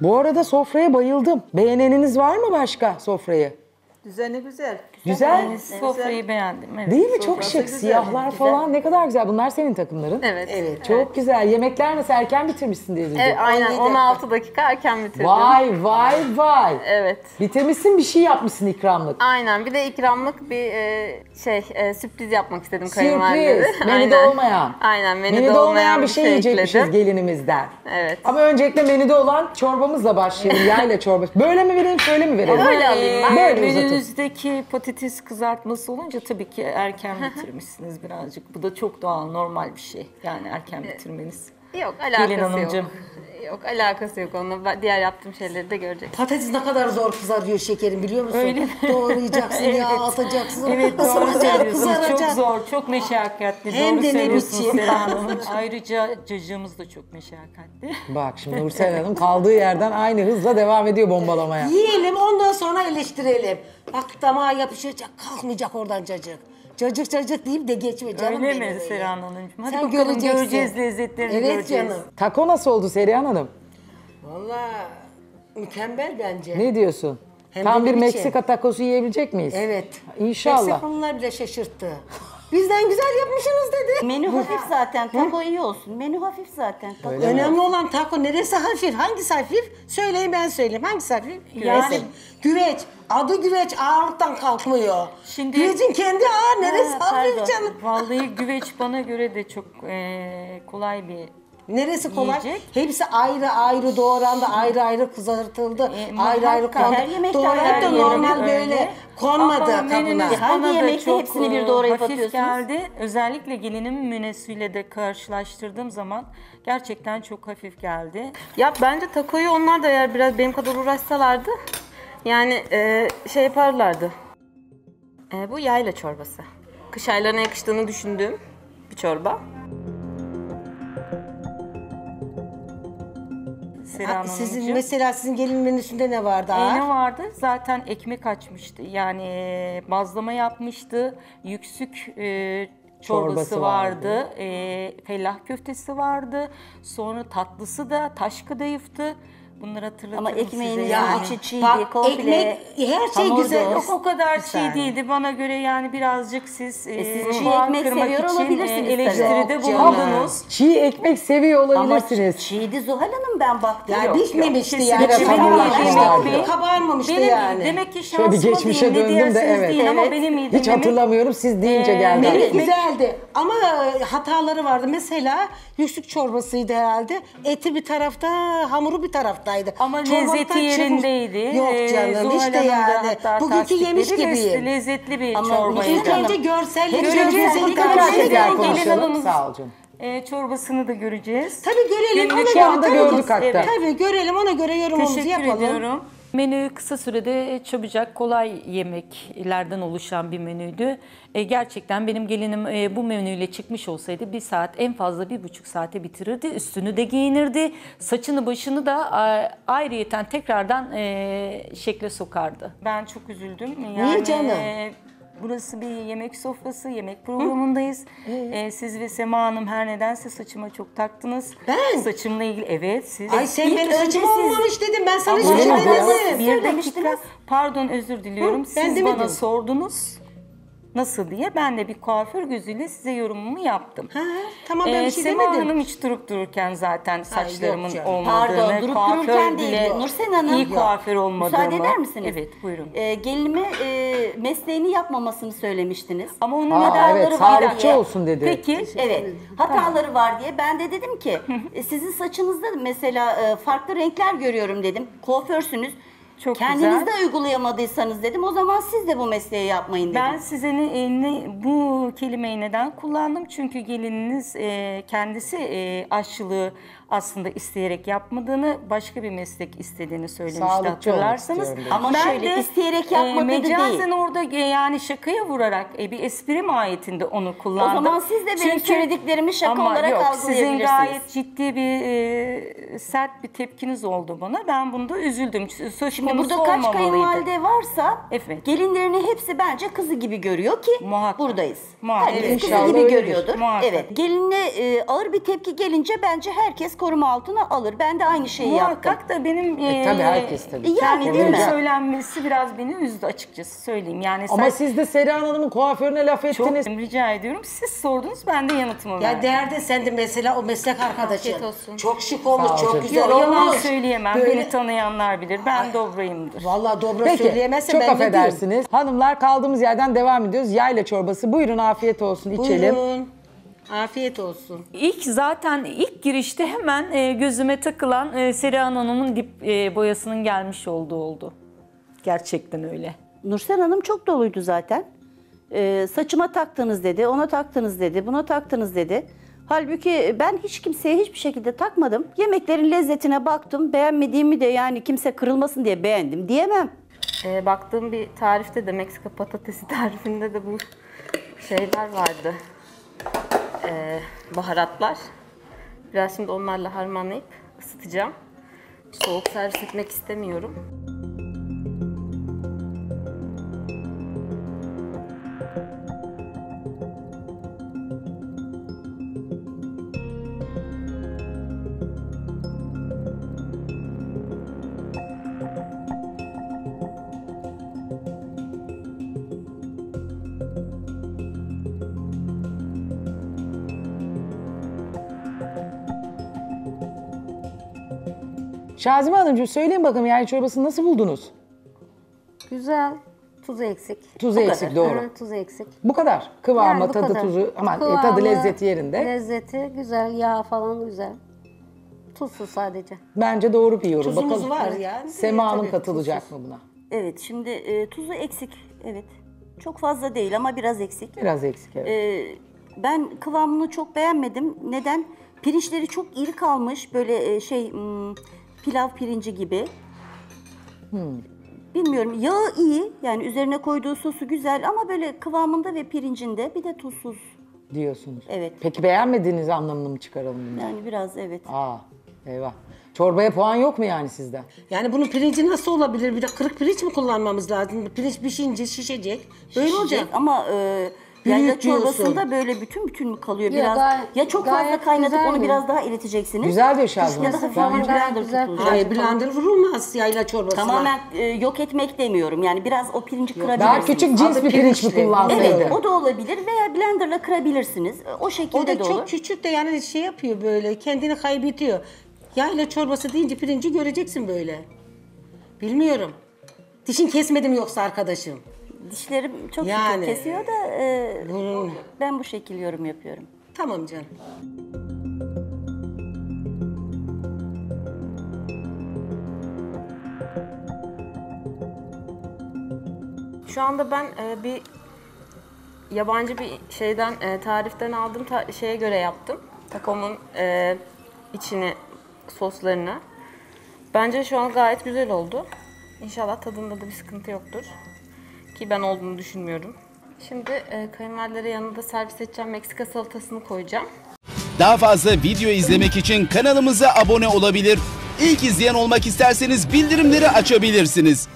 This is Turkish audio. Bu arada sofraya bayıldım. Beğeneniniz var mı başka sofrayı? Düzeni güzel. Güzel. Yani sofrayı güzel. Beğendim. Evet. Değil mi? Çok şık. Güzel. Siyahlar güzel. Falan ne kadar güzel. Bunlar senin takımların. Evet. Evet. Çok evet. Güzel. Yemekler nasıl? Erken bitirmişsin diye. Evet, aynen. 16 dakika erken bitirdim. Vay vay vay. Evet. Bitirmişsin, bir şey yapmışsın ikramlık. Aynen. Bir de ikramlık bir sürpriz yapmak istedim kayınvalideye. Sürpriz. Menüde olmayan. Aynen. Menüde olmayan bir şey yiyecekmişiz gelinimizden. Evet. Ama öncelikle menüde olan çorbamızla başlayalım. Yayla çorbası. Böyle mi vereyim, şöyle mi vereyim? Böyle alayım. Böyle uzatayım. Önümüzdeki patates kızartması olunca tabii ki erken bitirmişsiniz birazcık. Bu da çok doğal, normal bir şey. Yani erken bitirmeniz. Yok, alakası yok. Yok, alakası yok onunla. Diğer yaptığım şeyleri de göreceksin. Patates ne kadar zor kızarıyor şekerim, biliyor musun? Öyle mi? Doğrayacaksın evet. Ya, atacaksın. Evet, doğru söylüyorsunuz. Çok zor, çok meşakkatli. Hem de ne biçim. Ayrıca cacığımız da çok meşakkatli. Bak şimdi Nursel Hanım kaldığı yerden aynı hızla devam ediyor bombalamaya. Yiyelim, ondan sonra eleştirelim. Bak damağa yapışacak, kalkmayacak oradan cacık. Cacık cacık deyip de geçme canım. Öyle mi Seren Hanımcığım? Hadi bakalım, göreceğiz lezzetlerini, evet, göreceğiz. Canım. Tako nasıl oldu Seren Hanım? Valla mükemmel bence. Ne diyorsun? Hem tam bir Meksika takosu yiyebilecek miyiz? Evet. İnşallah. Meksikalılar bile şaşırttı. Bizden güzel yapmışsınız dedi. Menü hafif zaten. Tako iyi olsun. Menü hafif zaten. Tako. Önemli olan tako. Neresi hafif? Hangisi hafif? Söyleyin, ben söyleyeyim. Hangisi hafif? Yani. Güveç. Adı güveç, ağırlıktan kalkmıyor. Şimdi güvecin kendi ağır. Neresi hafif canım? Vallahi güveç bana göre de çok kolay bir neresi kolay? Yiyecek. Hepsi ayrı ayrı doğrandı, ayrı ayrı kızartıldı, ayrı ayrı kaldı. Doğrayıp da normal böyle konmadı kabına. Hangi yemekte hepsini bir doğrayıp atıyorsunuz? Geldi. Özellikle gelinim menüsüyle de karşılaştırdığım zaman gerçekten çok hafif geldi. Ya bence takoyu onlar da eğer biraz benim kadar uğraşsalardı yani yaparlardı. Bu yayla çorbası. Kış aylarına yakıştığını düşündüğüm bir çorba. Mesela sizin gelin menüsünde ne vardı? Ne vardı? Zaten ekmek açmıştı. Yani bazlama yapmıştı. Yüksük çorbası vardı. Fellah köftesi vardı. Sonra tatlısı da taş kadayıftı. Bunları hatırlatırım size. Ama ekmeğin içi çiğ değil, komple. Her şey güzel. Yok, o kadar çiğ değildi bana göre, yani birazcık siz çiğ ekmek seviyor olabilirsiniz. Eleştiride bulundunuz. Çiğ ekmek seviyor olabilirsiniz. Ama çiğdi Zuhal Hanım, ben baktım. Ya bitmemişti yani. Kabarmamıştı yani. Demek ki şansıma değil. Şöyle bir geçmişe döndüm de evet. Ama benim yedim. Hiç hatırlamıyorum, siz deyince geldi. Güzeldi ama hataları vardı. Mesela yüksük çorbasıydı herhalde. Eti bir tarafta, hamuru bir tarafta. Ama çorbantan lezzeti yerindeydi. Yok canım, işte yani. Bugünkü yemiş gibi. Lezzetli bir çorbaydı. İlk önce görselleri göreceğiz. İlk önce gelin hanımız çorbasını da göreceğiz. Tabii görelim, ona göre gördük hatta. Tabii görelim, ona göre yorumumuzu yapalım. Teşekkür ediyorum. Menü kısa sürede çabucak kolay yemeklerden oluşan bir menüydü. Gerçekten benim gelinim bu menüyle çıkmış olsaydı bir saat, en fazla 1,5 saate bitirirdi. Üstünü de giyinirdi. Saçını başını da ayrıyeten tekrardan şekle sokardı. Ben çok üzüldüm. Yani, niye canım? Burası bir yemek sofrası, yemek programındayız. Siz ve Sema Hanım her nedense saçıma çok taktınız. Ben? Saçımla ilgili, evet siz. Ay sen benim saçım olmamış dedim, ben sana saçım demedim. Bir dakika, pardon özür diliyorum. Siz bana sordunuz nasıl diye, ben de bir kuaför gözüyle size yorumumu yaptım. Ha, tamam, ben bir şey demedim. Sema Hanım hiç durup dururken zaten saçlarımın olmadığını, pardon, durup dururken değil, Nursel Hanım iyi kuaför olmadığını. Müsaade eder misiniz? Evet, buyurun. Gelinime mesleğini yapmamasını söylemiştiniz. Ama onun hataları var diye. Tarihçi olsun dedi. Peki, evet. Hataları var diye ben de dedim ki, sizin saçınızda mesela farklı renkler görüyorum dedim. Kuaförsünüz. Çok kendiniz de uygulayamadıysanız dedim, o zaman siz de bu mesleği yapmayın dedim. Ben size bu kelimeyi neden kullandım? Çünkü gelininiz kendisi aşçılığı aslında isteyerek yapmadığını, başka bir meslek istediğini söylemişti, hatırlarsanız. Ama ben şöyle de, isteyerek yapmadı değil. Mecazen orada yani şakaya vurarak bir espri mahiyetinde onu kullandım. O zaman siz de benim söylediklerimi şaka olarak algılayabilirsiniz. Sizin gayet ciddi bir sert bir tepkiniz oldu bana. Ben bunda üzüldüm. Şimdi burada kaç kayınvalide varsa gelinlerini hepsi bence kızı gibi görüyor ki buradayız. Herkes kızı gibi görüyordur. Evet. Geline ağır bir tepki gelince bence herkes koruma altına alır. Ben de aynı şeyi muhakkak yaptım. Da benim... tabii herkes tabii. Yani değil mi? Söylenmesi biraz beni üzdü açıkçası, söyleyeyim. Yani ama siz de Seren Hanım'ın kuaförüne laf ettiniz. Çok rica ediyorum. Siz sordunuz, ben de yanıtımı verdim. Ya değerde sen de mesela o meslek arkadaşın. Çok şık olmuş, çok güzel olmuş. Yalan söyleyemem. Böyle... Beni tanıyanlar bilir. Ben dobrayımdır. Vallahi dobra peki, söyleyemezse ben de değilim. Çok affedersiniz. Hanımlar, kaldığımız yerden devam ediyoruz. Yayla çorbası. Buyurun, afiyet olsun. İçelim. Buyurun. Afiyet olsun. Zaten ilk girişte hemen gözüme takılan Seren Hanım'ın dip boyasının gelmiş olduğu oldu. Gerçekten öyle. Nursel Hanım çok doluydu zaten. Saçıma taktınız dedi, ona taktınız dedi, buna taktınız dedi. Halbuki ben hiç kimseye hiçbir şekilde takmadım. Yemeklerin lezzetine baktım, beğenmediğimi de yani kimse kırılmasın diye beğendim diyemem. Baktığım bir tarifte de Meksika patatesi tarifinde de bu şeyler vardı. Baharatlar. Biraz şimdi onlarla harmanlayıp ısıtacağım. Soğuk servis etmek istemiyorum. Şazime Hanımcığım, söyleyin bakalım, yayla çorbasını nasıl buldunuz? Güzel. Tuzu eksik. Tuzu eksik, doğru. Evet, tuzu eksik. Bu kadar. Kıvamı, yani bu tadı, kadar. Tuzu, aman kıvamı, tadı, lezzeti yerinde. Lezzeti güzel, yağ falan güzel. Tuzsuz sadece. Bence doğru bir yorum. Tuzumuz bakalım. Var yani. Sema Hanım katılacak tuzsuz. Mı buna? Evet, şimdi tuzu eksik. Evet. Çok fazla değil ama biraz eksik. Biraz eksik, evet. Ben kıvamını çok beğenmedim. Neden? Pirinçleri çok iri kalmış. Böyle pilav pirinci gibi. Bilmiyorum, yağı iyi yani, üzerine koyduğu sosu güzel ama böyle kıvamında ve pirincinde, bir de tuzsuz. Diyorsunuz. Evet. Peki beğenmediğiniz anlamını mı çıkaralım bundan? Yani biraz, evet. Eyvah. Çorbaya puan yok mu yani sizden? Yani bunun pirinci nasıl olabilir? Bir de kırık pirinç mi kullanmamız lazım? Pirinç pişince şişecek. Böyle olacak. Ama yayla çorbasında böyle bütün mü kalıyor biraz? Ya çok fazla kaynatıp onu biraz daha eriteceksiniz. Güzel diyor Şazım. Ya da hafif blender tutulur. Hayır, blender vurulmaz yayla çorbasına. Tamamen yok etmek demiyorum. Yani biraz o pirinci kırabilirsiniz. Daha küçük cins bir pirinç mi kullansaydın? Evet, o da olabilir veya blenderla kırabilirsiniz. O şekilde de olur. O da çok küçük de yani şey yapıyor böyle, kendini kaybediyor. Yayla çorbası deyince pirinci göreceksin böyle. Bilmiyorum. Dişin kesmedim yoksa arkadaşım. Dişlerim çok yani, küçük kesiyor da ben bu şekil yorum yapıyorum. Tamam canım. Şu anda ben bir yabancı bir şeyden tariften aldım, şeye göre yaptım. Takomun içini, soslarını. Bence şu an gayet güzel oldu. İnşallah tadında da bir sıkıntı yoktur. Ki ben olduğunu düşünmüyorum. Şimdi kayınvalideleri yanında servis edeceğim. Meksika salatasını koyacağım. Daha fazla video izlemek için kanalımıza abone olabilir. İlk izleyen olmak isterseniz bildirimleri açabilirsiniz.